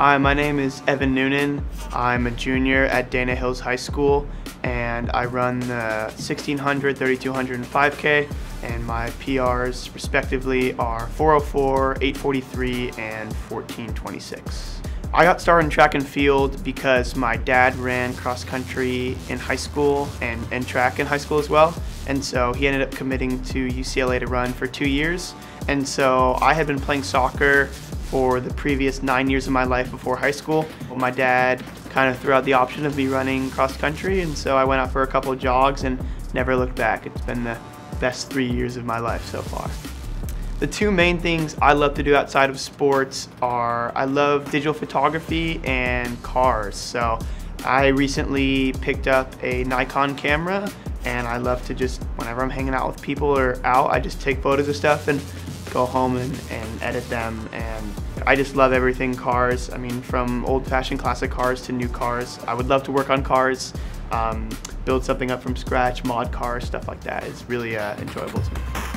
Hi, my name is Evan Noonan. I'm a junior at Dana Hills High School, and I run the 1600, 3200, and 5K, and my PRs respectively are 404, 843, and 1426. I got started in track and field because my dad ran cross country in high school and track in high school as well. And so he ended up committing to UCLA to run for 2 years. And so I had been playing soccer for the previous 9 years of my life before high school. My dad kind of threw out the option of me running cross country, and so I went out for a couple of jogs and never looked back. It's been the best 3 years of my life so far. The two main things I love to do outside of sports are I love digital photography and cars. So I recently picked up a Nikon camera, and I love to just, whenever I'm hanging out with people or out, I just take photos of stuff and go home and edit them. And I just love everything cars. I mean, from old-fashioned classic cars to new cars. I would love to work on cars, build something up from scratch, mod cars, stuff like that. It's really enjoyable to me.